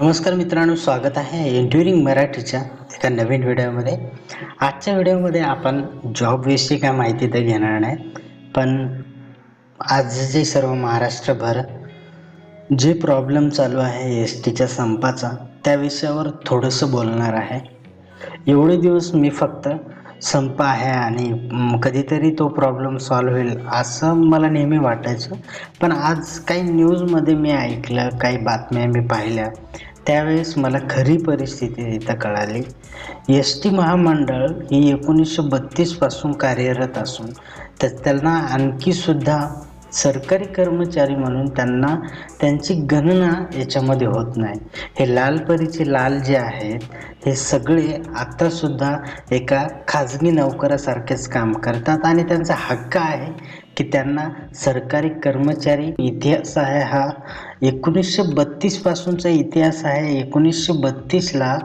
नमस्कार मित्रांनो, स्वागत आहे एन्ड्युरिंग मराठीच्या एका नवीन व्हिडिओमध्ये। आजच्या व्हिडिओमध्ये आपण जॉबविषयी काय माहिती तर घेणार नाही, पण आज जे सर्व महाराष्ट्रभर जे प्रॉब्लेम चालू आहे एस टीच्या संपाचा त्या विषयावर थोडंसं बोलणार आहे। एवढे दिवस मी फक्त संप आहे आणि कधीतरी तो प्रॉब्लेम सॉल्व होईल असं मला नेहमी वाटायचं, पण आज काही न्यूजमध्ये मी ऐकलं, काही बातम्या मी पाहिल्या, त्यावेळेस मला खरी परिस्थिती तिथं कळाली। एस टी महामंडळ ही 1932पासून कार्यरत असून त्यांना आणखीसुद्धा सरकारी कर्मचारी म्हणून त्यांना त्यांची गणना याच्यामध्ये होत नाही। हे लाल परीचे लाल जे आहेत हे सगळे आत्तासुद्धा एका खाजगी नोकरासारखेच काम करतात आणि त्यांचा हक्क आहे की त्यांना सरकारी कर्मचारी। इतिहास आहे हा 1932पासूनचा इतिहास आहे। 1932ला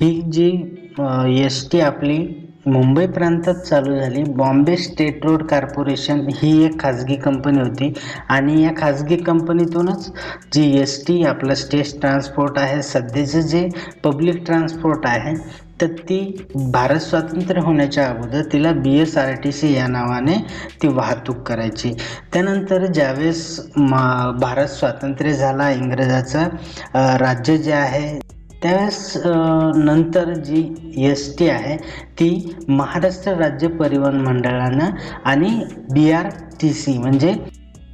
ही जी एस टी आपली मुंबई प्रांतात चालू झाली, बॉम्बे स्टेट रोड कॉर्पोरेशन ही एक खाजगी कंपनी होती आणि या खाजगी कंपनीतूनच जी एस टी आपलं स्टेट ट्रान्सपोर्ट आहे, सध्याचं जे पब्लिक ट्रान्सपोर्ट आहे, तर ती भारत स्वातंत्र्य होण्याच्या अगोदर तिला BSRTC या नावाने ती वाहतूक करायची। त्यानंतर ज्यावेळेस भारत स्वातंत्र्य झाला, इंग्रजाचं राज्य जे आहे, त्यास नंतर जी एस टी आहे ती महाराष्ट्र राज्य परिवहन मंडळानं आणि BRTC म्हणजे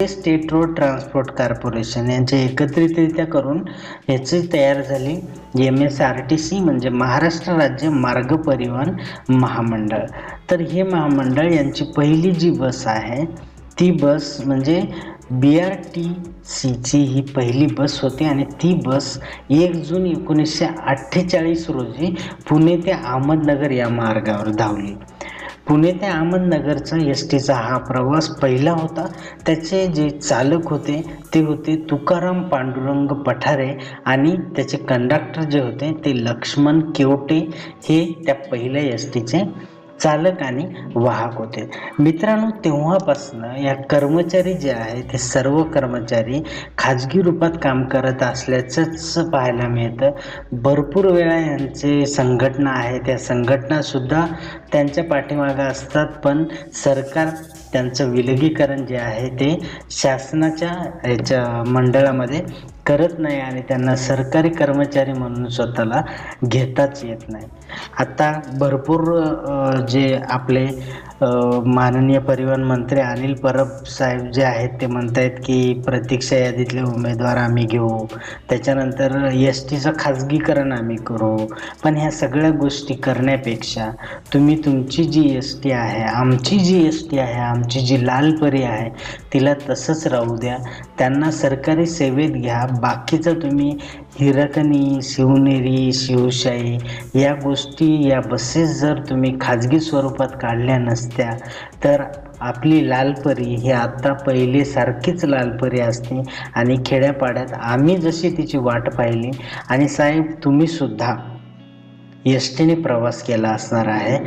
स्टेट रोड ट्रान्सपोर्ट कॉर्पोरेशन यांचे एकत्रितरित्या करून याची तयार झाली MSRTC म्हणजे महाराष्ट्र राज्य मार्ग परिवहन महामंडळ। तर हे महामंडळ यांची पहिली जी बस आहे ती बस म्हणजे BRTC ही पहिली बस होती आणि ती बस 1 जून 1948 रोजी पुणे ते अहमदनगर या मार्गावर धावली। पुणे ते अहमदनगरचा एस टीचा हा प्रवास पहिला होता। त्याचे जे चालक होते ते होते तुकाराम पांडुरंग पठारे आणि त्याचे कंडक्टर जे होते ते लक्ष्मण केवटे हे त्या पहिल्या एस टीचे चालक आणि वाहक होते। मित्रांनो, तेव्हापासून या कर्मचारी जे आहेत ते सर्व कर्मचारी खाजगी रूपात काम करत असल्याचंच पाहायला मिळतं। भरपूर वेळा यांचे संघटना आहेत, त्या संघटनासुद्धा त्यांच्या पाठीमागं असतात, पण सरकार त्यांचं विलगीकरण जे आहे ते शासनाच्या याच्या मंडळामध्ये करत नाही आणि त्यांना सरकारी कर्मचारी म्हणून स्वतःला घेताच येत नाही। आता भरपूर जे आपले माननीय परिवहन मंत्री अनिल परब साहेब जे आहेत ते म्हणत आहेत की प्रतीक्षा यादीतले उमेदवार आम्ही घेऊ, त्याच्यानंतर एस टीचं खाजगीकरण आम्ही करू, पण ह्या सगळ्या गोष्टी करण्यापेक्षा तुम्ही तुमची जी एस टी आहे, आमची जी एस टी आहे, आमची जी लालपरी आहे तिला तसंच राहू द्या, त्यांना सरकारी सेवेत घ्या। बाकीचं तुम्ही हिरकणी, शिवनेरी, शिवशाही या गोष्टी, या बसेस जर तुम्ही खाजगी स्वरूपात काढल्या नसत्या तर आपली लालपरी ही आत्ता पहिलेसारखीच लालपरी असते आणि खेड्यापाड्यात आम्ही जशी तिची वाट पाहिली आणि साहेब तुम्हीसुद्धा एस टीने प्रवास केला असणार आहे।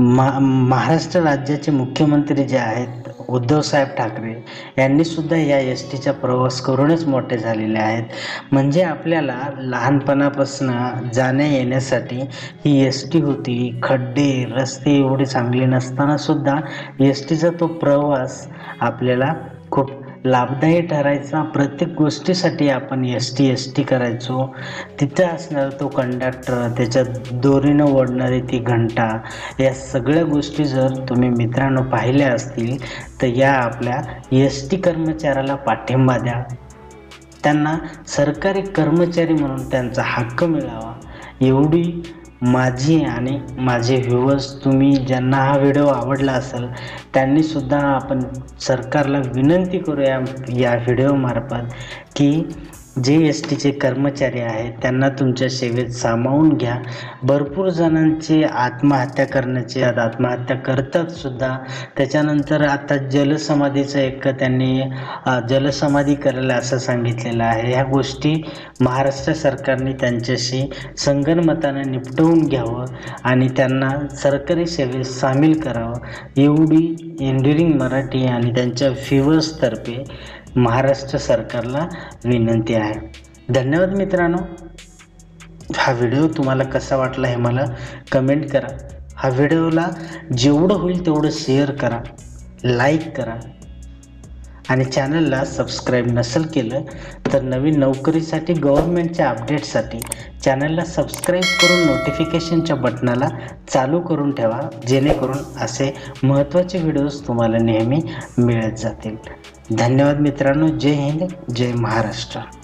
महाराष्ट्र राज्याचे मुख्यमंत्री जे आहेत उद्धव साहेब ठाकरे यांनी सुद्धा या एस टीचा प्रवास करूनच मोठे झालेले आहेत। म्हणजे आपल्याला लहानपणापासून जाण्या येण्यासाठी ही एस टी होती। खड्डे रस्ते एवढे चांगले नसताना सुद्धा एस टीचा तो प्रवास आपल्याला खूप लाभदायी ठरायचा। प्रत्येक गोष्टीसाठी आपण एस टी करायचो। तिथं असणारा तो कंडक्टर, त्याच्यात दोरीनं ओढणारी ती घंटा, या सगळ्या गोष्टी जर तुम्ही मित्रांनो पाहिल्या असतील तर या आपल्या एस टी कर्मचाऱ्याला पाठिंबा द्या, त्यांना सरकारी कर्मचारी म्हणून त्यांचा हक्क मिळावा, एवढी माझी आणि माझे व्ह्यूअर्स, तुम्ही ज्यांना हा व्हिडिओ आवडला असेल त्यांनीसुद्धा आपण सरकारला विनंती करूया या व्हिडिओमार्फत की जे एस टीचे कर्मचारी आहेत त्यांना तुमच्या सेवेत सामावून घ्या। भरपूर जणांचे आत्महत्या करण्याचे आत्महत्या करतातसुद्धा। त्याच्यानंतर आता जलसमाधीचं एक त्यांनी जलसमाधी करायला असं सांगितलेलं आहे। ह्या गोष्टी महाराष्ट्र सरकारने त्यांच्याशी संगनमतानं निपटवून घ्यावं आणि त्यांना सरकारी सेवेत सामील करावं, एवढी एन्ड्युरिंग मराठी आणि त्यांच्या व्ह्यूअर्सतर्फे महाराष्ट्र सरकारला विनंती आहे। धन्यवाद मित्रांनो. हा व्हिडिओ तुम्हाला कसा वाटला हे मला कमेंट करा. हा व्हिडिओला जेवढं होईल तेवढं शेअर करा, लाईक करा आणि चॅनलला सबस्क्राईब नसेल केलं तर नवीन नोकरीसाठी गव्हर्नमेंटच्या अपडेटसाठी चॅनलला सबस्क्राईब करून नोटिफिकेशनच्या बटनाला चालू करून ठेवा, जेणेकरून असे महत्त्वाचे व्हिडिओज तुम्हाला नेहमी मिळत जातील. धन्यवाद मित्रांनो. जय हिंद, जय महाराष्ट्र.